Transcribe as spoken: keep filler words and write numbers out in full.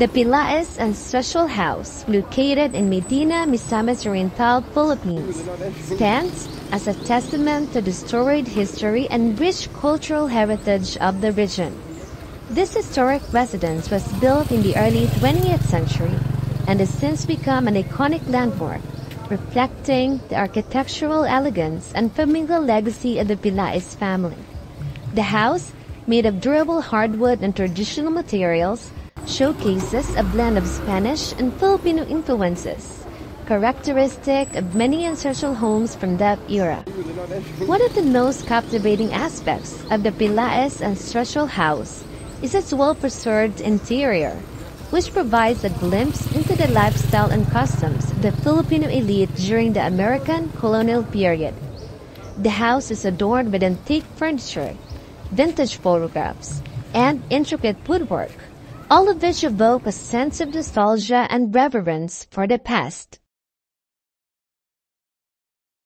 The Pelaez ancestral house, located in Medina, Misamis Oriental, Philippines, stands as a testament to the storied history and rich cultural heritage of the region. This historic residence was built in the early twentieth century and has since become an iconic landmark, reflecting the architectural elegance and familial legacy of the Pelaez family. The house, made of durable hardwood and traditional materials, showcases a blend of Spanish and Filipino influences, characteristic of many ancestral homes from that era. One of the most captivating aspects of the Pelaez ancestral house is its well-preserved interior, which provides a glimpse into the lifestyle and customs of the Filipino elite during the American colonial period. The house is adorned with antique furniture, vintage photographs, and intricate woodwork, all of which evoke a sense of nostalgia and reverence for the past.